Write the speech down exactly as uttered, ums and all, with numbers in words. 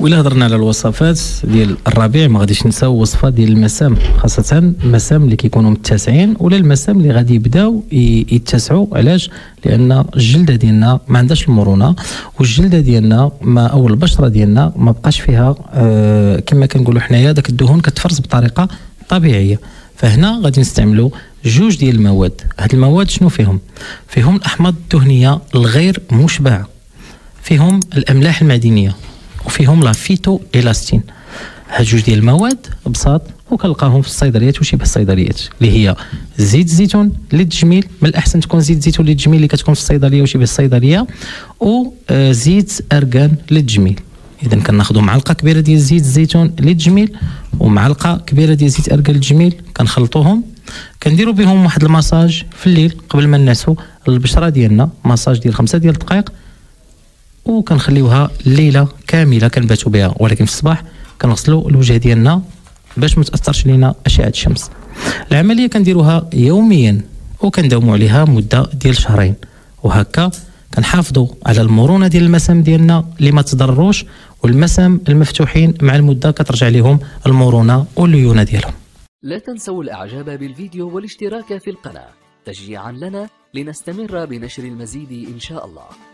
ولا هضرنا على الوصفات ديال الربيع ما غاديش نساو وصفه ديال المسام، خاصه المسام اللي كيكونوا متسعين ولا المسام اللي غادي يبداو يتسعوا. علاش؟ لان الجلده ديالنا ما عندهاش المرونه، والجلده ديالنا ما او البشره ديالنا ما بقاش فيها آه كما كنقولوا حنايا داك الدهون كتفرز بطريقه طبيعيه. فهنا غادي نستعملوا جوج ديال المواد. هاد المواد شنو فيهم؟ فيهم الاحماض الدهنيه الغير مشبعه، فيهم الاملاح المعدنيه، وفيهم لا فيتو إلاستين. هاد جوج ديال المواد بساط وكنلقاهم في الصيدليات وشبه الصيدليات، اللي هي زيت الزيتون للتجميل، من الاحسن تكون زيت الزيتون للتجميل اللي كتكون في الصيدليه وشبه الصيدليه، وزيت ارغان للتجميل. اذا كناخذوا معلقه كبيره ديال زيت الزيتون للتجميل ومعلقه كبيره ديال زيت ارغان للتجميل، كنخلطوهم، كنديروا بهم واحد المساج في الليل قبل ما ننعسوا البشره ديالنا، مساج ديال خمسة ديال الدقائق، وكنخليوها الليله كامله كنباتوا بها. ولكن في الصباح كنغسلوا الوجه ديالنا باش ما تاثرش لينا اشعه الشمس. العمليه كنديروها يوميا وكنداوموا عليها مده ديال شهرين، وهكا كنحافظوا على المرونه ديال المسام ديالنا اللي ما تضرروش، والمسام المفتوحين مع المده كترجع لهم المرونه والليونه ديالهم. لا تنسوا الاعجاب بالفيديو والاشتراك في القناه تشجيعا لنا لنستمر بنشر المزيد ان شاء الله.